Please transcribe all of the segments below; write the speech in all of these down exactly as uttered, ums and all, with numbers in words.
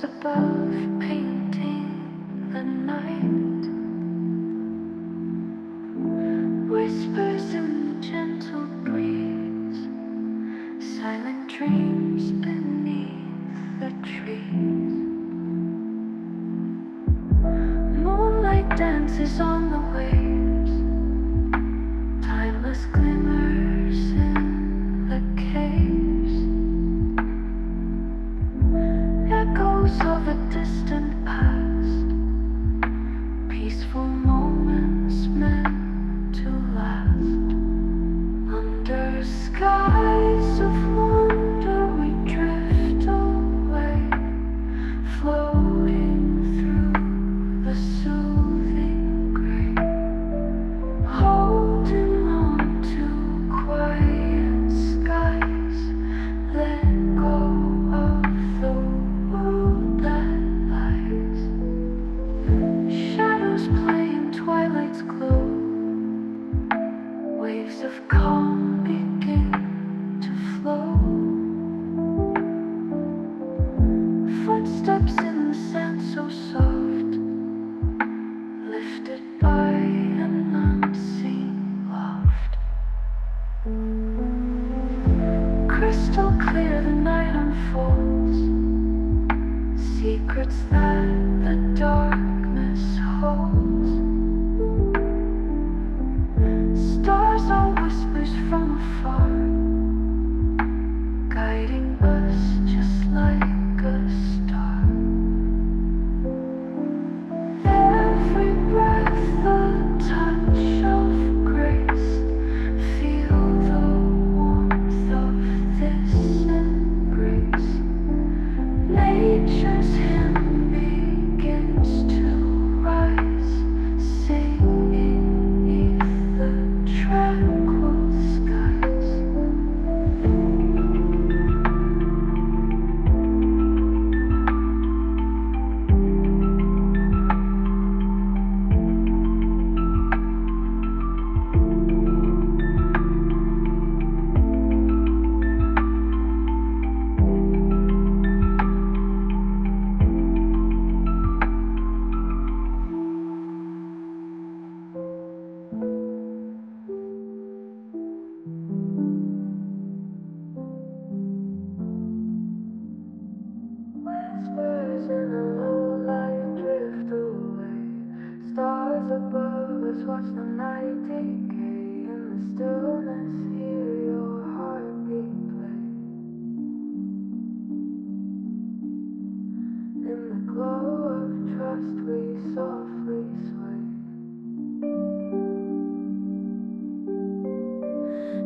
stars above painting the night, whispers in gentle breeze, silent dreams beneath the trees. Moonlight dances on the waves, timeless glimmers in the caves. Of a distant past, peaceful moments meant to last. Under skies of wonder we drift away, floating through the soothing gray, holding on to quiet skies. Let go of calm begin to flow, footsteps in the sand so soft, lifted by an unseen loft. Crystal clear the night unfolds, secrets that the darkness holds. Stars are whispers from afar, guiding us just like a star. Every breath, the touch of grace, feel the warmth of this embrace. Nature's hymn begins to rise, sing. Above us watch the night decay, in the stillness hear your heartbeat play. In the glow of trust we softly sway.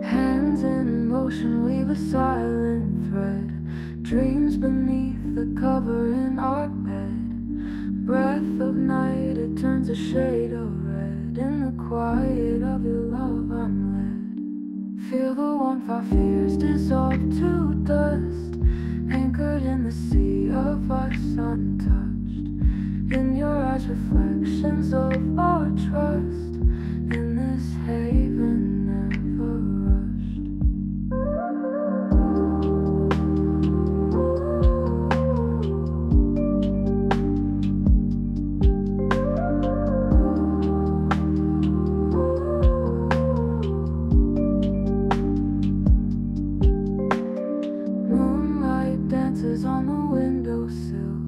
Hands in motion weave a silent thread, dreams beneath the cover in our bed. Breath of night, it turns a shade of red. In the quiet of your love I'm led. Feel the warmth our fears dissolve to dust, anchored in the sea of us untouched. In your eyes reflections of our trust, in this haven never rushed. On the windowsill,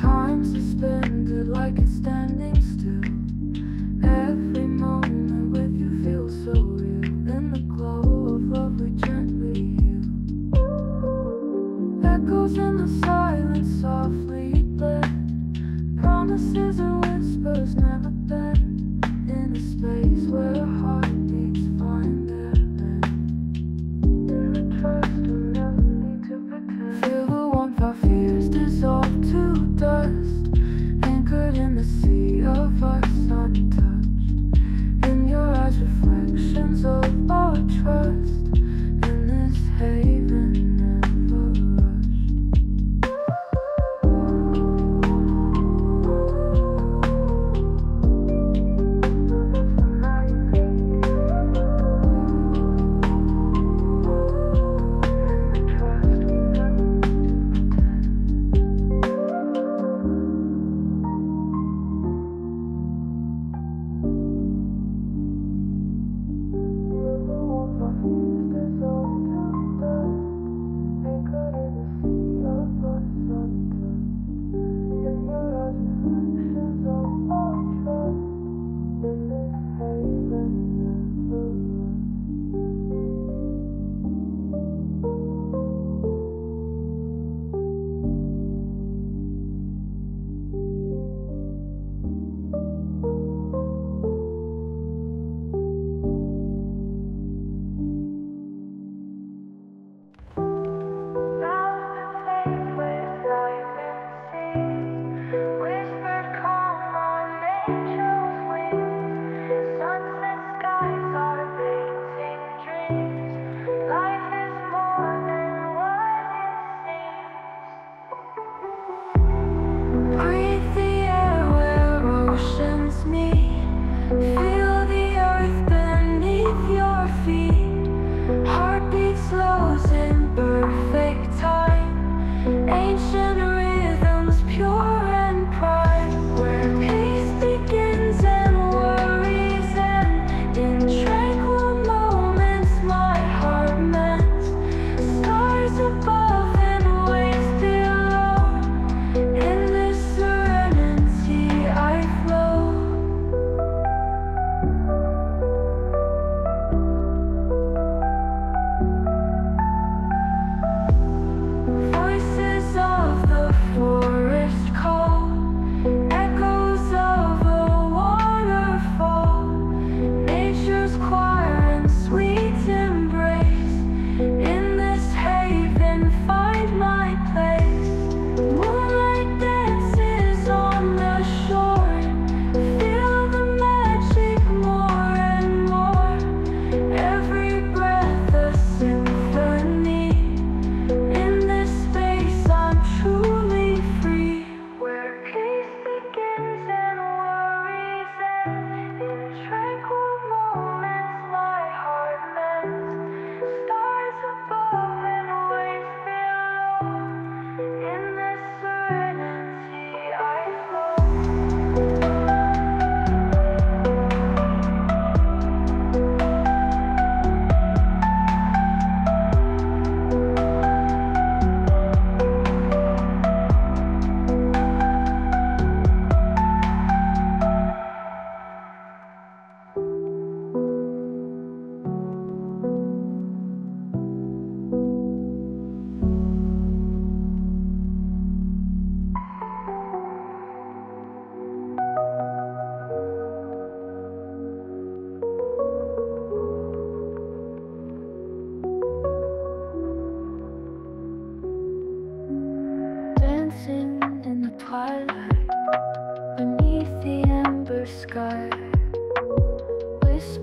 time suspended like it's standing still. Every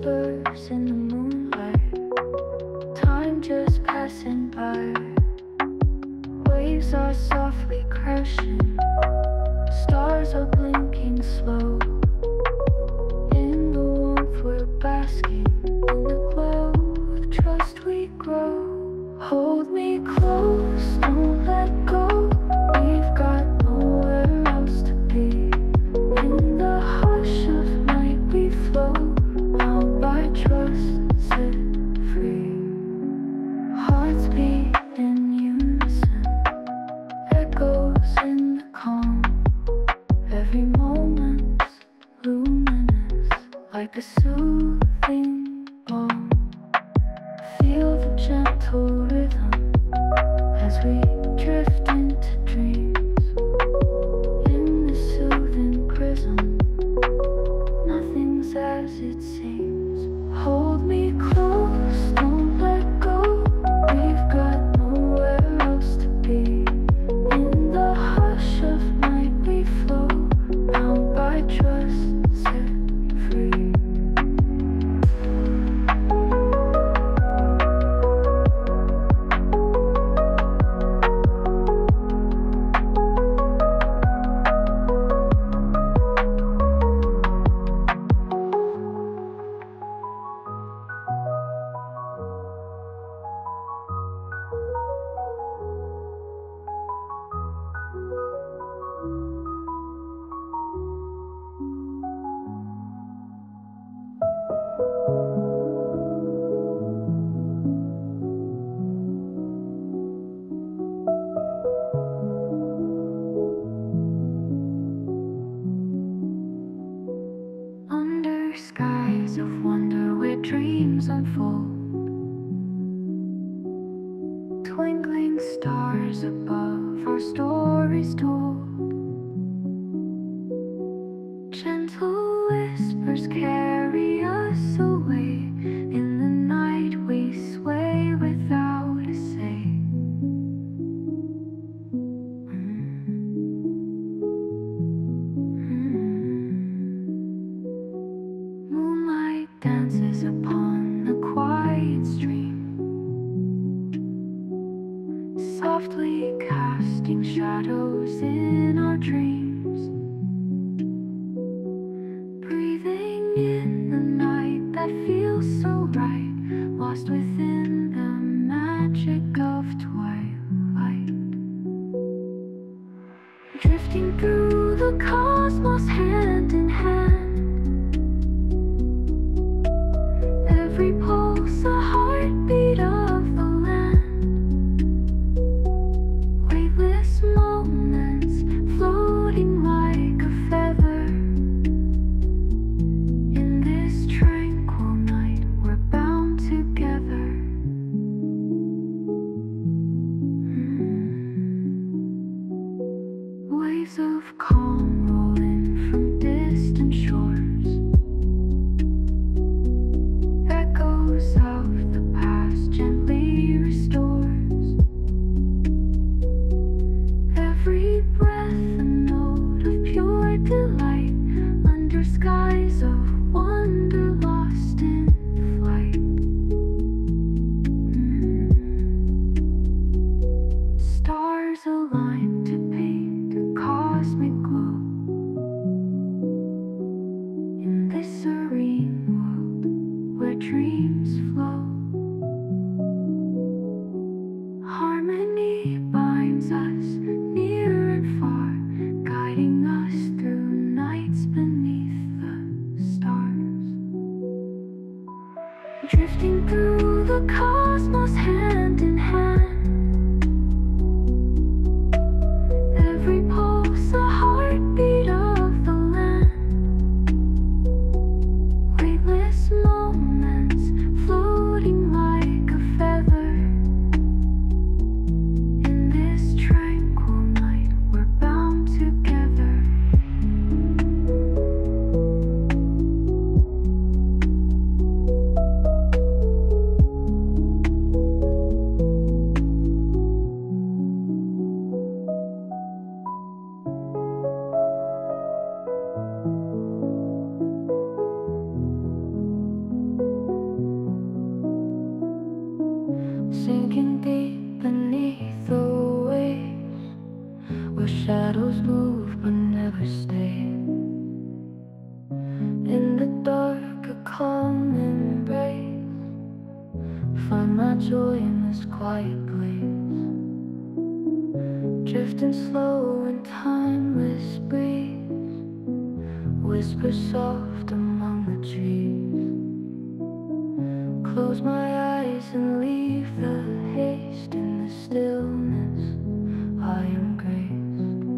whispers in the moonlight, time just passing by. Waves are softly crashing, stars are blinking slow. In the warmth we're basking, in the glow of trust we grow. Hold me close, don't let go. We've got nowhere else to be. In the hush of night we flow, bound by trust, set free. Hearts beat in unison, echoes in the calm. Every moment's luminous, like a soothing balm. Feel the gentle rhythm as we drift into dreams. In the soothing prism, nothing's as it seems. Hold me close, don't let go. We've got nowhere else to be. In the hush of night we flow, bound by trust, set free. Skies of wonder where dreams unfold, twinkling stars above, our stories told. Gentle whispers carry us away, in the night we sway without a say. Dances upon the quiet stream, softly casting shadows in our dreams. Breathing in the night that feels so right, lost within the magic of twilight. Drifting through the cosmos, hand in hand. Every pulse, a heartbeat of the land. Weightless moments, floating like a feather. In this tranquil night, we're bound together. Mm. Waves of calm roll in from distant shores. Aligned to paint a cosmic glow. In this serene world where dreams flow, harmony binds us near and far, guiding us through nights beneath the stars. Drifting through the cosmos, hand in hand. my joy in this quiet place. Drifting slow in timeless breeze, whisper soft among the trees. Close my eyes and leave the haste in the stillness. I am graced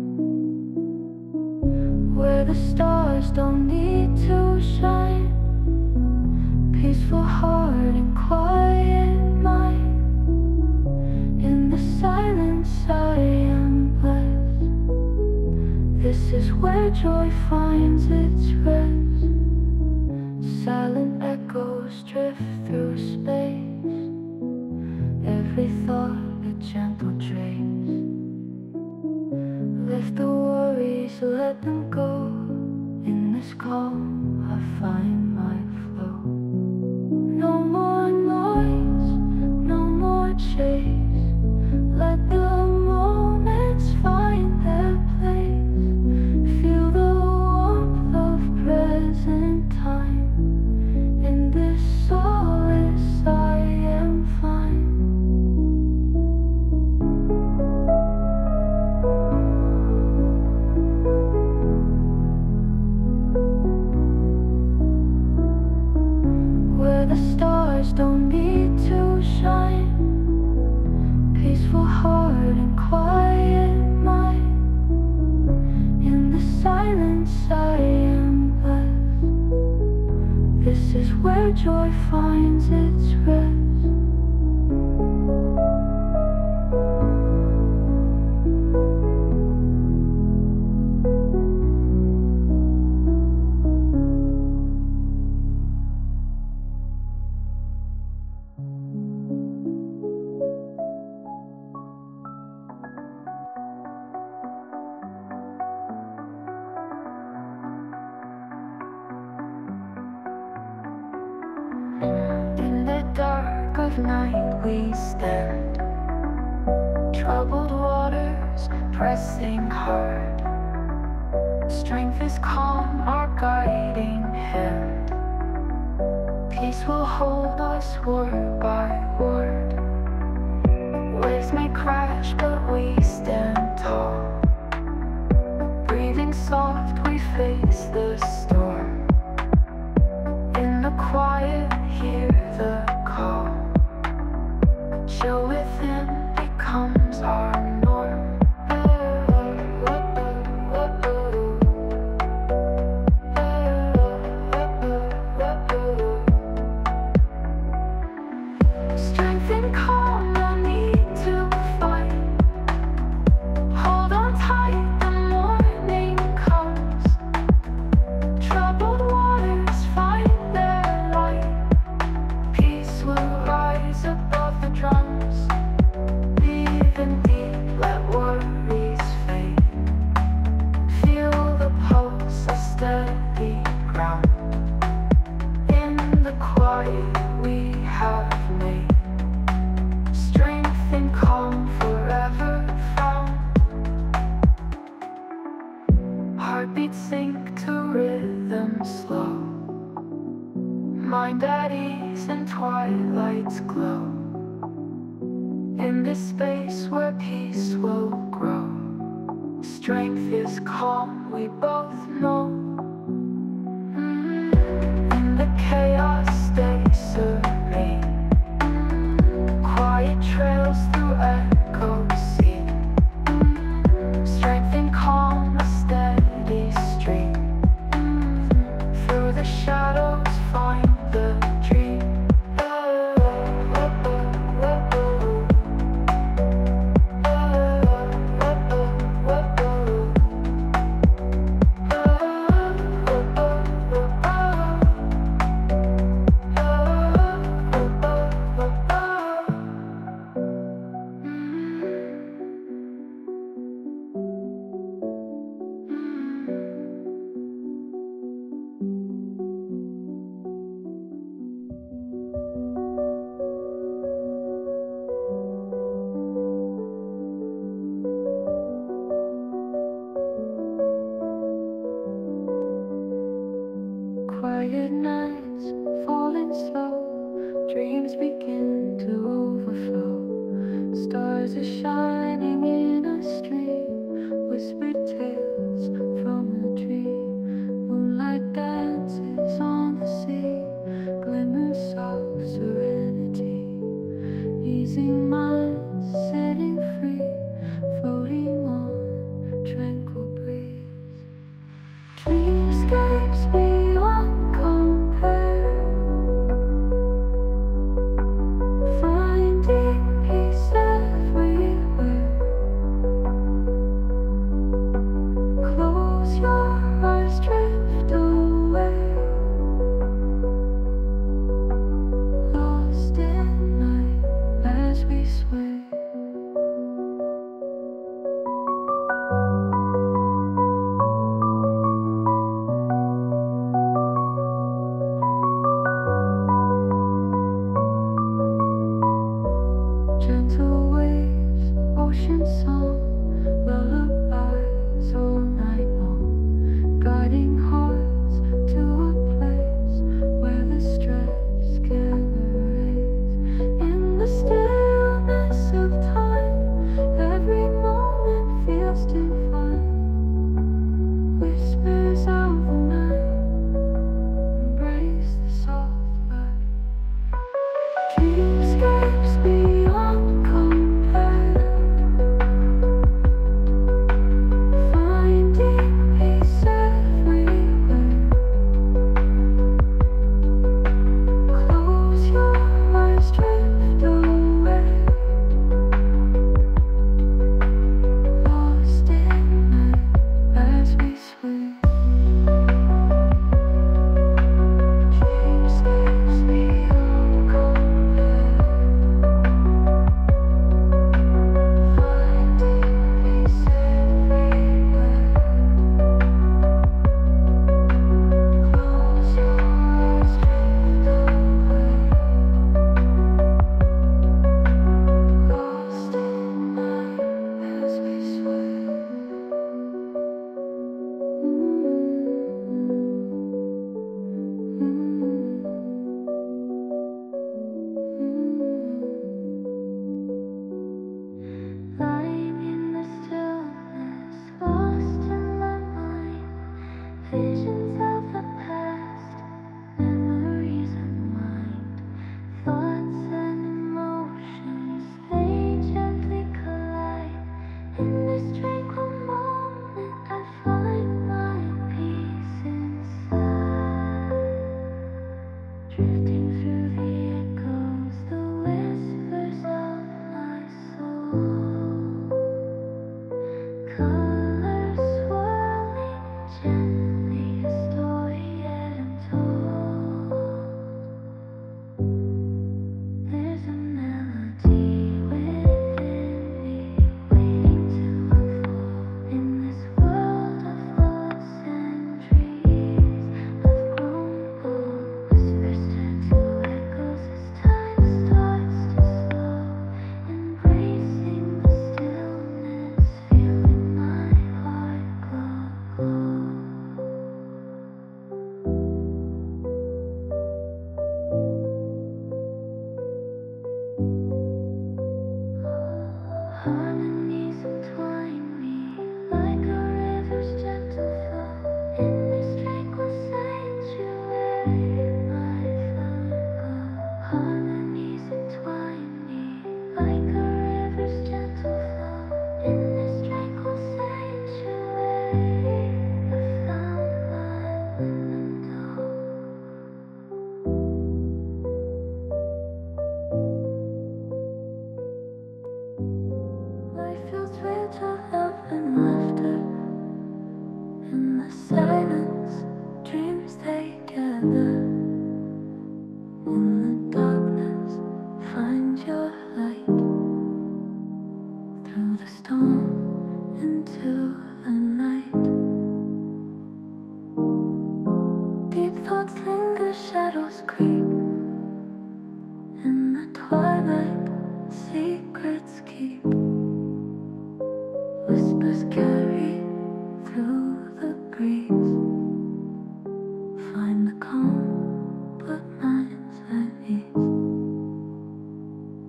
where the stars don't need to shine. Peaceful heart and quiet mind. In the silence I am blessed. This is where joy finds its rest. Silent echoes drift through space. Every thought a gentle trace. Lift the worries, let them go. In this calm I find my flow. No more noise, no more chase. Let the moments find their place. Feel the warmth of present time. In this solace I am fine. Don't need to shine. Peaceful heart and quiet mind. In the silence I am blessed. This is where joy finds its rest. Night we stand, troubled waters pressing hard. Strength is calm, our guiding hand. Peace will hold us word by word. Waves may crash, but we stand tall. Breathing soft, we face the storm. In the quiet, hear the call. Chill within becomes our norm. Strength and calm, no need to fight. Hold on tight, the morning comes. Troubled waters find their light. Peace will rise above the drums. Deep and deep, let worries fade. Feel the pulse, a steady ground. In the quiet we have made. Strength and calm forever found. Heartbeats sink to rhythm slow. Mind at ease and twilight's glow. In this space where peace will grow. Strength is calm, we both know. Mm-hmm. In the chaos, stay serene. Mm-hmm. Quiet trails through echo sea. Mm-hmm. Strength and calm, a steady stream. Mm-hmm. Through the shadows, find the dream. Oh. dreams begin to overflow. Stars are shining in a stream, whispered tales from the tree. Moonlight dances on the sea, glimmers of serenity. Easing minds, setting free, floating on tranquil breeze. Dreamscapes beyond compare, finding peace everywhere. Close your eyes.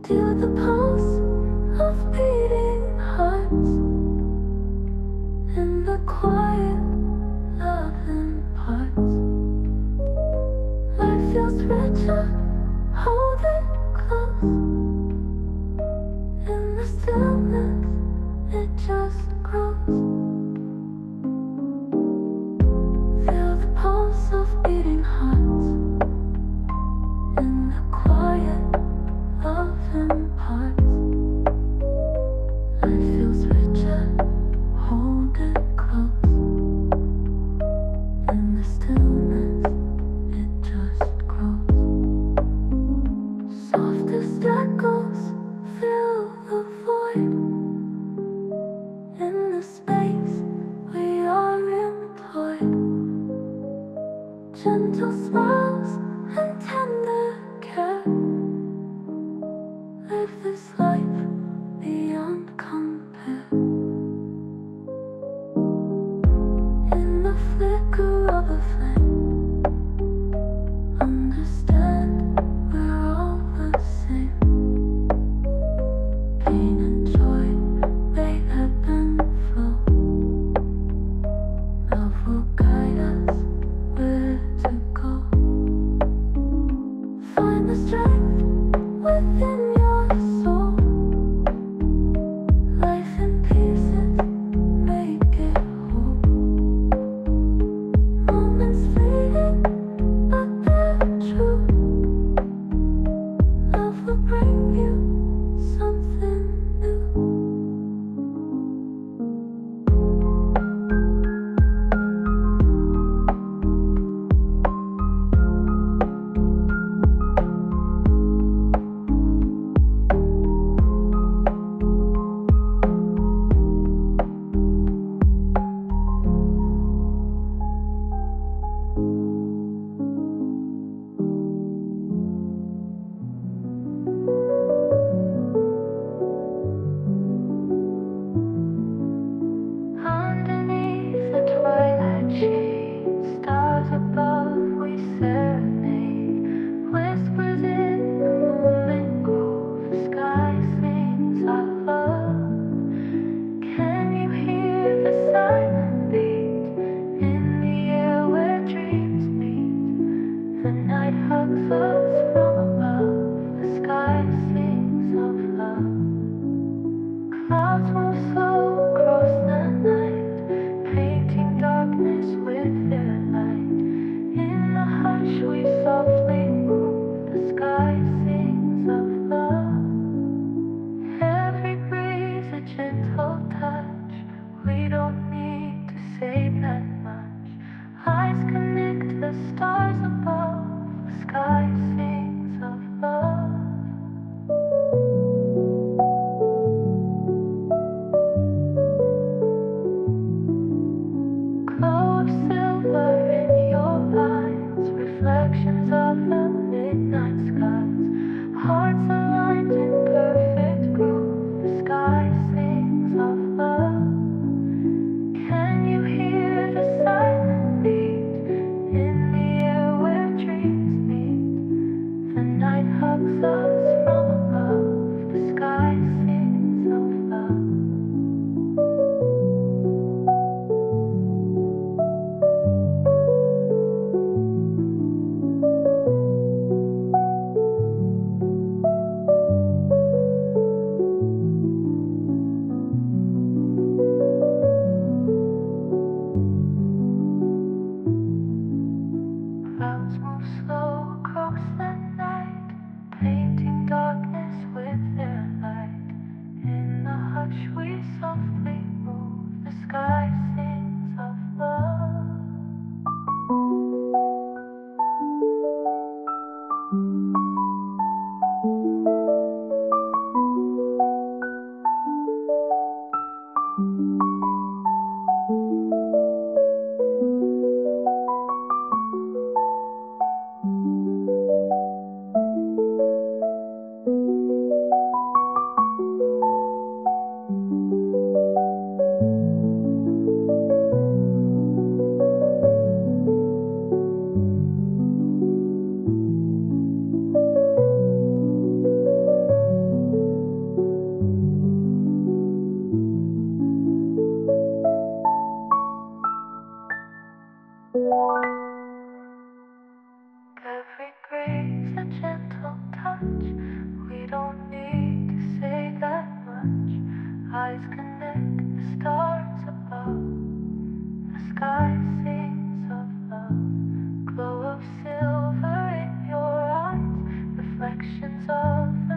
feel the pulse of beating hearts in the quiet loving parts. I feel richer, hold it close. In the stillness, it just grows. Feel the pulse of beating hearts in the quiet loving parts. Life feels richer, hold it close. In the stillness, it just grows. Softest echoes fill the void. In the space we are employed, gentle smiles and tender care. Live this life beyond compare. In the flicker of a flame, understand we're all the same. Pain and joy, they ebb and flow. Love will guide us where to go. Find the strength within. reflections of the